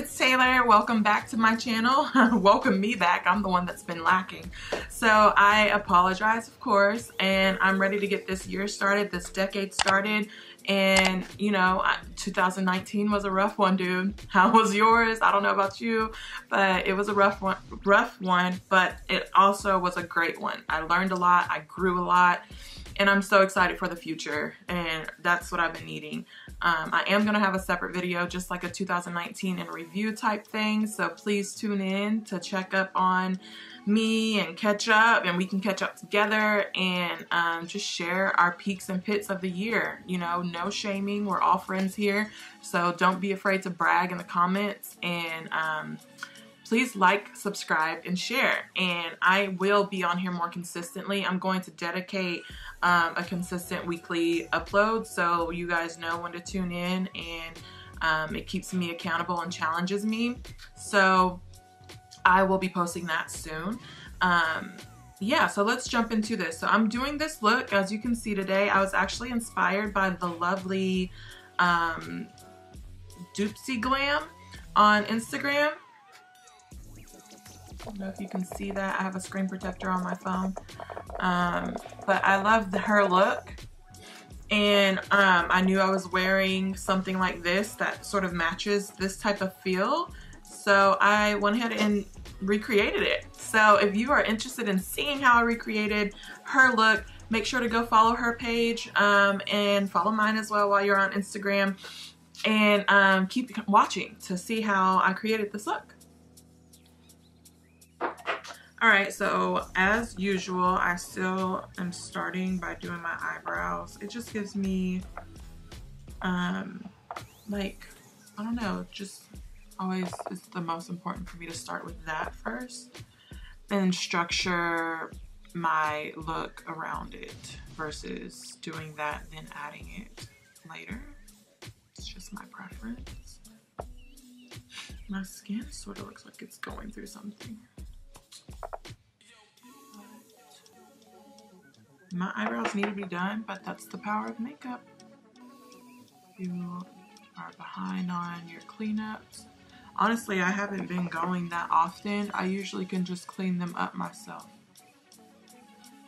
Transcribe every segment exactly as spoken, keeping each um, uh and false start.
it's Taylor. Welcome back to my channel. Welcome me back. I'm the one that's been lacking. So I apologize, of course, and I'm ready to get this year started, this decade started. And you know, two thousand nineteen was a rough one, dude. How was yours? I don't know about you, but it was a rough one, rough one, but it also was a great one. I learned a lot, I grew a lot, and I'm so excited for the future, and that's what I've been needing. Um, I am gonna have a separate video, just like a two thousand nineteen and review type thing, so please tune in to check up on me and catch up, and we can catch up together and um, just share our peaks and pits of the year. You know, no shaming, we're all friends here, so don't be afraid to brag in the comments, and um, please like, subscribe, and share. And I will be on here more consistently. I'm going to dedicate um, a consistent weekly upload, so you guys know when to tune in, and um, it keeps me accountable and challenges me. So I will be posting that soon. Um, yeah, so let's jump into this. So I'm doing this look, as you can see today. I was actually inspired by the lovely um, Dupsy Glam on Instagram. I don't know if you can see that. I have a screen protector on my phone. Um, but I love her look. And um, I knew I was wearing something like this that sort of matches this type of feel. So I went ahead and recreated it. So if you are interested in seeing how I recreated her look, make sure to go follow her page um, and follow mine as well while you're on Instagram. And um, keep watching to see how I created this look. All right, so as usual, I still am starting by doing my eyebrows. It just gives me, um, like, I don't know, just always is the most important for me to start with that first and structure my look around it versus doing that then adding it later. It's just my preference. My skin sort of looks like it's going through something. My eyebrows need to be done, but that's the power of makeup. You are behind on your cleanups. Honestly, I haven't been going that often. I usually can just clean them up myself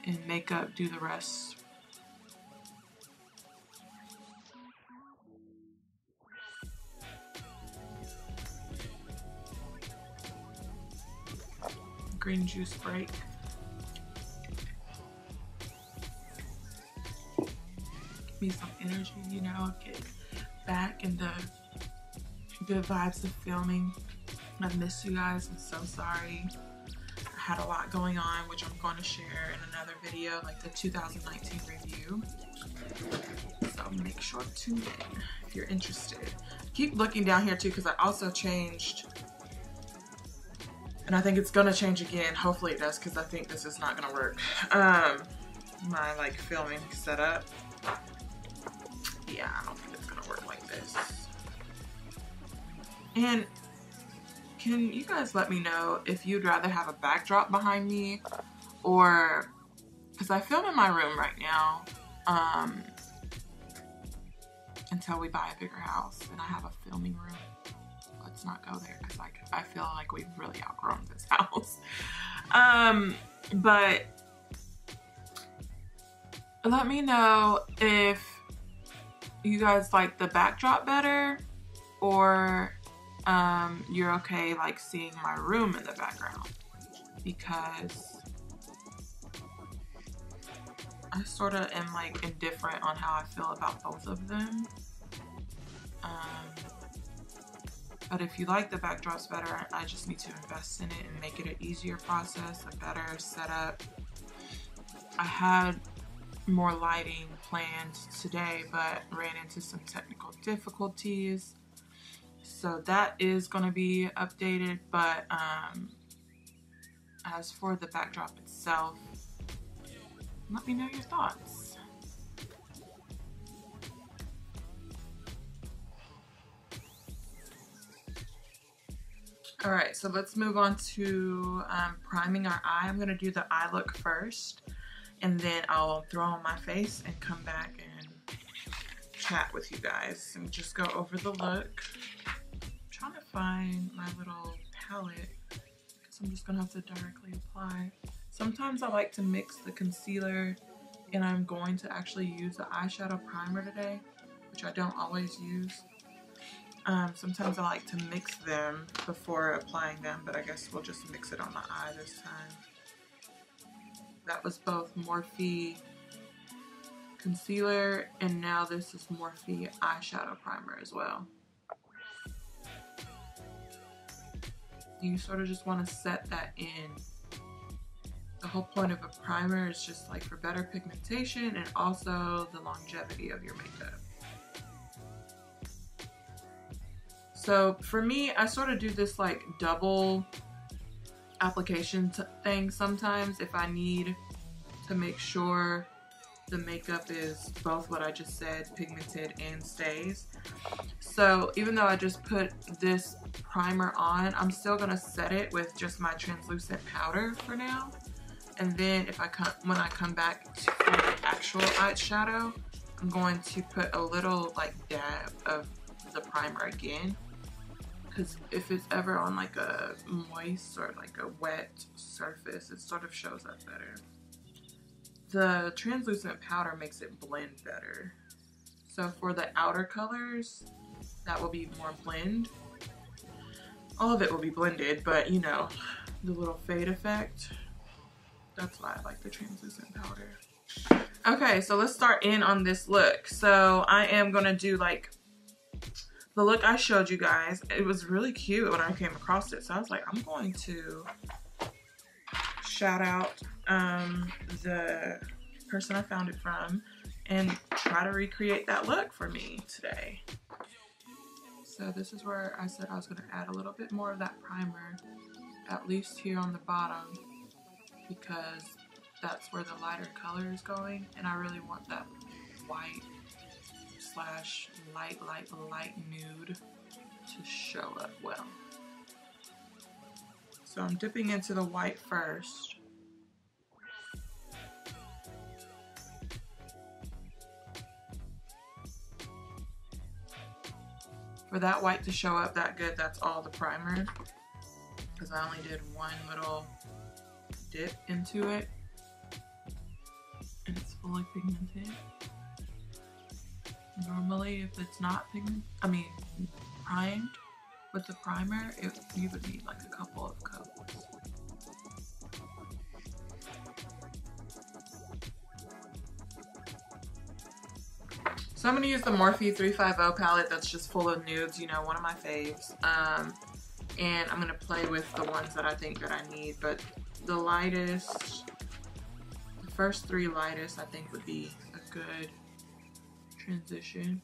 and makeup do the rest. Green juice break. Give me some energy, you know, get back in the good vibes of filming. I missed you guys. I'm so sorry. I had a lot going on, which I'm going to share in another video, like the two thousand nineteen review. So make sure to tune in if you're interested. Keep looking down here too, because I also changed, and I think it's going to change again. Hopefully it does, because I think this is not going to work. Um, my like filming setup. Yeah, I don't think it's going to work like this. And can you guys let me know if you'd rather have a backdrop behind me, or because I film in my room right now um, until we buy a bigger house and I have a filming room. Let's not go there, because like I feel like we've really outgrown this house. Um, but let me know if you guys like the backdrop better, or um, you're okay like seeing my room in the background, because I sort of am like indifferent on how I feel about both of them. Um, but if you like the backdrops better, I just need to invest in it and make it an easier process, a better setup. I had more lighting planned today, but ran into some technical difficulties. So that is going to be updated, but um, as for the backdrop itself, let me know your thoughts. All right, so let's move on to um, priming our eye. I'm going to do the eye look first, and then I'll throw on my face and come back and chat with you guys and just go over the look. I'm trying to find my little palette, because I'm just gonna have to directly apply. Sometimes I like to mix the concealer, and I'm going to actually use the eyeshadow primer today, which I don't always use. Um, sometimes I like to mix them before applying them, but I guess we'll just mix it on the eye this time. That was both Morphe concealer, and now this is Morphe eyeshadow primer as well. You sort of just want to set that in. The whole point of a primer is just like for better pigmentation and also the longevity of your makeup. So for me, I sort of do this like double application thing sometimes if I need to make sure the makeup is both what I just said, pigmented and stays. So even though I just put this primer on, I'm still gonna set it with just my translucent powder for now. And then if I come, when I come back to the actual eyeshadow, I'm going to put a little like dab of the primer again. Because if it's ever on like a moist or like a wet surface, it sort of shows up better. The translucent powder makes it blend better. So for the outer colors, that will be more blend. All of it will be blended, but you know, the little fade effect. That's why I like the translucent powder. Okay, so let's start in on this look. So I am gonna do like the look I showed you guys. It was really cute when I came across it. So I was like, I'm going to shout out um, the person I found it from and try to recreate that look for me today. So this is where I said I was gonna add a little bit more of that primer, at least here on the bottom, because that's where the lighter color is going, and I really want that white slash light, light, light nude to show up well. So I'm dipping into the white first. For that white to show up that good, that's all the primer, because I only did one little dip into it, and it's fully pigmented. Normally, if it's not pigmented, I mean, primed with the primer, it, you would need like a couple of coats. So I'm gonna use the Morphe three fifty palette that's just full of nudes, you know, one of my faves. Um, and I'm gonna play with the ones that I think that I need, but the lightest, the first three lightest, I think would be a good transition.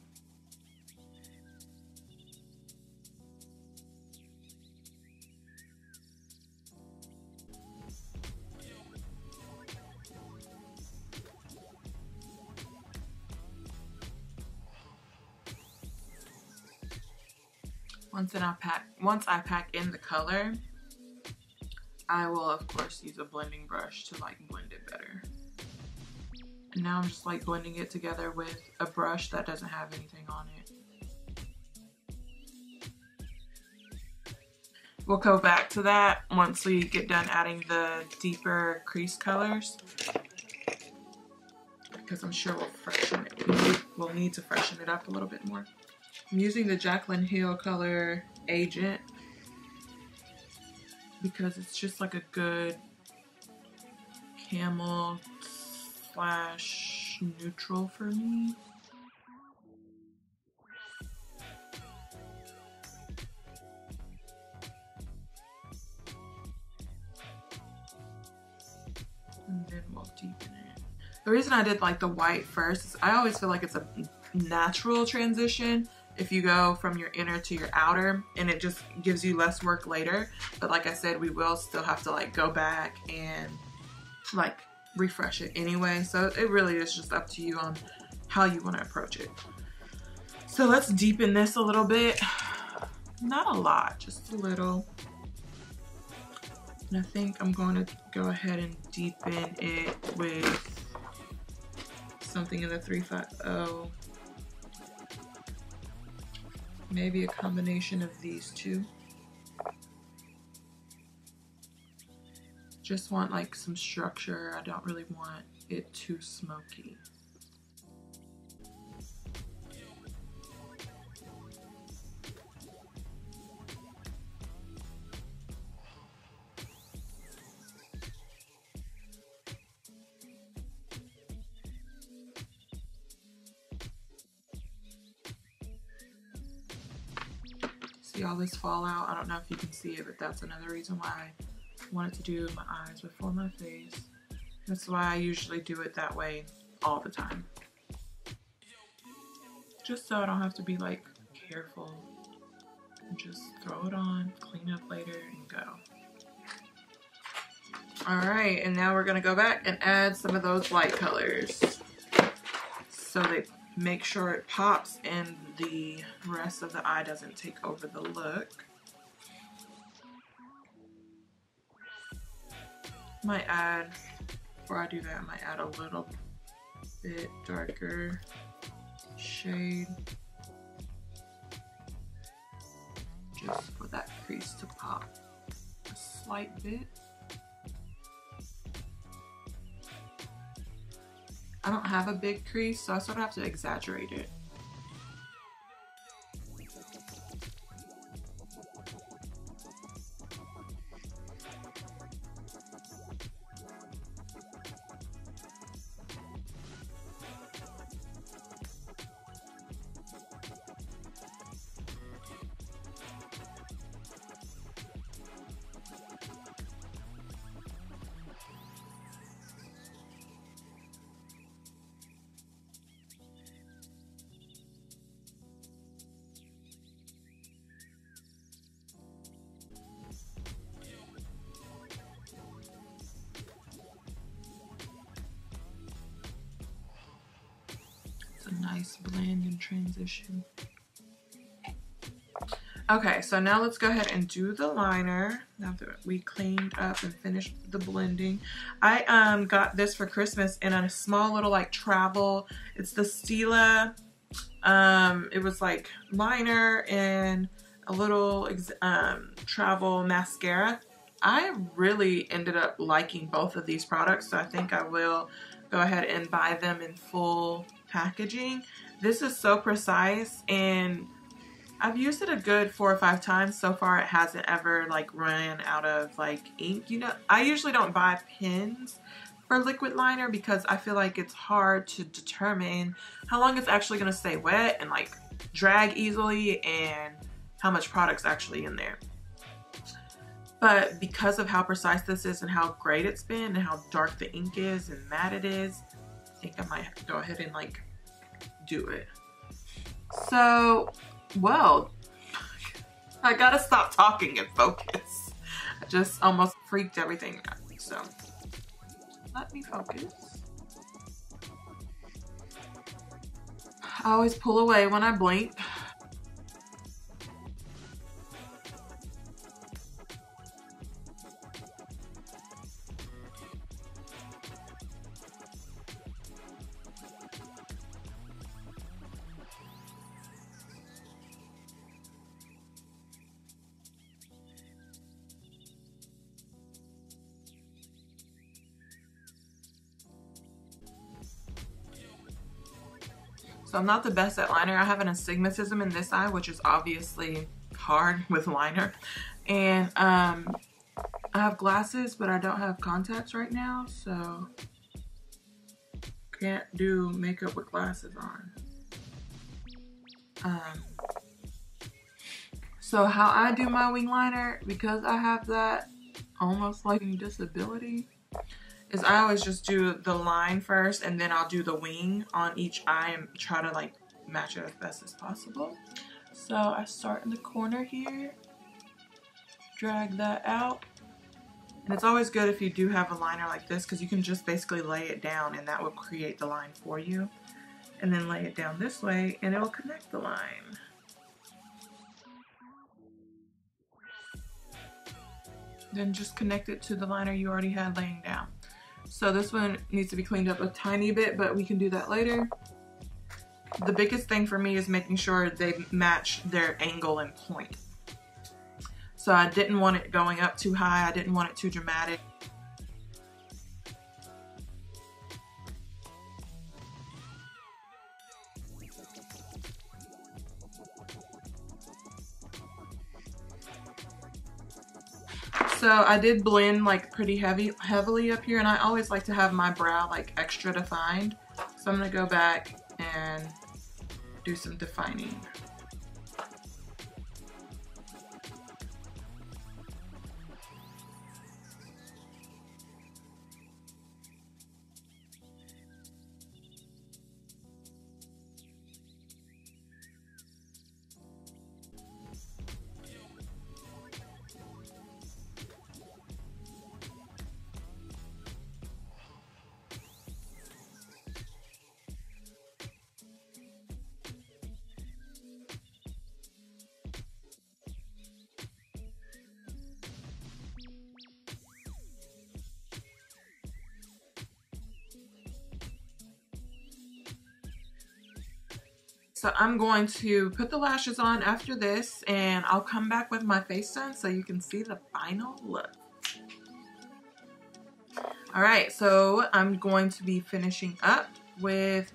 Once I pack, once I pack in the color, I will of course use a blending brush to like blend it better. And now I'm just like blending it together with a brush that doesn't have anything on it. We'll go back to that once we get done adding the deeper crease colors, because I'm sure we'll freshen it. We'll need to freshen it up a little bit more. I'm using the Jaclyn Hill color Agent, because it's just like a good camel slash neutral for me. And then we'll deepen it. The reason I did like the white first is I always feel like it's a natural transition if you go from your inner to your outer, and it just gives you less work later. But like I said, we will still have to like go back and like refresh it anyway. So it really is just up to you on how you want to approach it. So let's deepen this a little bit. Not a lot, just a little. And I think I'm going to go ahead and deepen it with something in the three fifty. Maybe a combination of these two. just want like some structure. I don't really want it too smoky. See all this fallout? I don't know if you can see it, but that's another reason why I wanted to do my eyes before my face. That's why I usually do it that way all the time. Just so I don't have to be like careful. Just throw it on, clean up later, and go. Alright, and now we're gonna go back and add some of those light colors. So they make sure it pops and the rest of the eye doesn't take over the look. Might add, before I do that, I might add a little bit darker shade. Just for that crease to pop a slight bit. I don't have a big crease, so I sort of have to exaggerate it. Nice blend and transition. Okay, so now let's go ahead and do the liner. Now that we cleaned up and finished the blending, I um got this for Christmas in a small little like travel. It's the Stila. Um, it was like liner and a little um travel mascara. I really ended up liking both of these products, so I think I will go ahead and buy them in full packaging. This is so precise, and I've used it a good four or five times so far. It hasn't ever like run out of like ink. You know, I usually don't buy pens for liquid liner because I feel like it's hard to determine how long it's actually going to stay wet and like drag easily and how much product's actually in there. But because of how precise this is and how great it's been and how dark the ink is and matte it is, I think I might have to go ahead and like do it. So, well, I gotta stop talking and focus. I just almost freaked everything out. So, let me focus. I always pull away when I blink. So I'm not the best at liner. I have an astigmatism in this eye, which is obviously hard with liner. And um, I have glasses, but I don't have contacts right now, so can't do makeup with glasses on. Um, so how I do my wing liner, because I have that almost like disability, is I always just do the line first and then I'll do the wing on each eye and try to like match it as best as possible. So I start in the corner here, drag that out. And it's always good if you do have a liner like this because you can just basically lay it down and that will create the line for you. And then lay it down this way and it will connect the line. Then just connect it to the liner you already had laying down. So this one needs to be cleaned up a tiny bit, but we can do that later. The biggest thing for me is making sure they match their angle and point. So I didn't want it going up too high. I didn't want it too dramatic. So I did blend like pretty heavy, heavily up here, and I always like to have my brow like extra defined. So I'm gonna go back and do some defining. So I'm going to put the lashes on after this, and I'll come back with my face done so you can see the final look. All right, so I'm going to be finishing up with,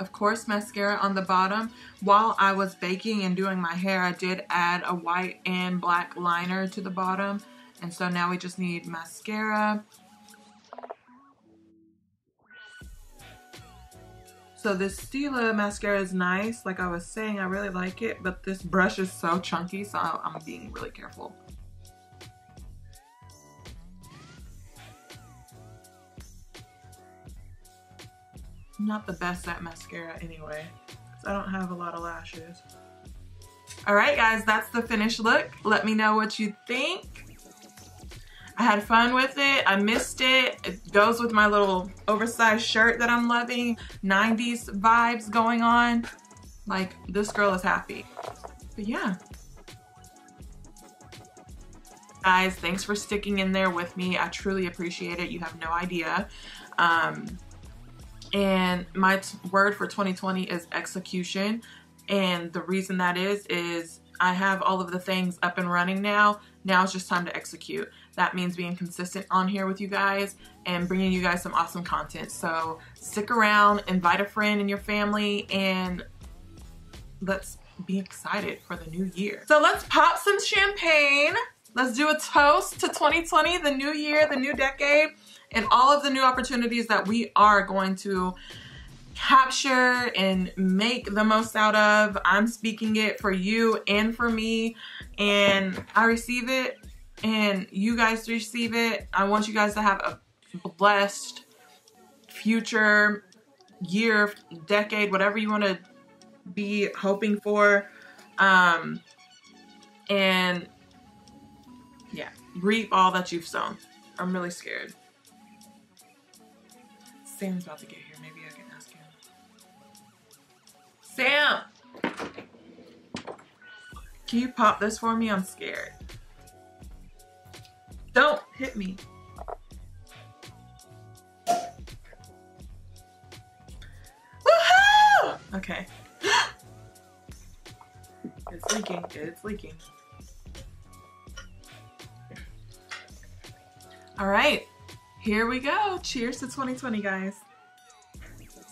of course, mascara on the bottom. While I was baking and doing my hair, I did add a white and black liner to the bottom. And so now we just need mascara. So this Stila mascara is nice, like I was saying, I really like it, but this brush is so chunky, so I'm being really careful. I'm not the best at mascara anyway, because I don't have a lot of lashes. Alright guys, that's the finished look. Let me know what you think. I had fun with it, I missed it, it goes with my little oversized shirt that I'm loving, nineties vibes going on, like this girl is happy, but yeah. Guys, thanks for sticking in there with me, I truly appreciate it, you have no idea. Um, and my t- word for twenty twenty is execution, and the reason that is, is I have all of the things up and running now. Now it's just time to execute. That means being consistent on here with you guys and bringing you guys some awesome content. So stick around, invite a friend and your family, and let's be excited for the new year. So let's pop some champagne. Let's do a toast to twenty twenty, the new year, the new decade, and all of the new opportunities that we are going to capture and make the most out of. I'm speaking it for you and for me, and I receive it and you guys receive it. I want you guys to have a blessed future year, decade, whatever you want to be hoping for, um, and yeah, reap all that you've sown. I'm really scared. Sam's about to get here, maybe I can ask him. Sam! Can you pop this for me? I'm scared. Don't hit me. Woohoo! Okay. It's leaking, it's leaking. All right, here we go. Cheers to twenty twenty, guys.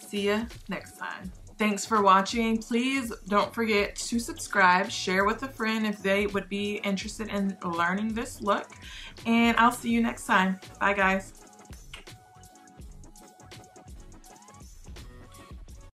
See ya next time. Thanks for watching. Please don't forget to subscribe, share with a friend if they would be interested in learning this look, and I'll see you next time. Bye guys.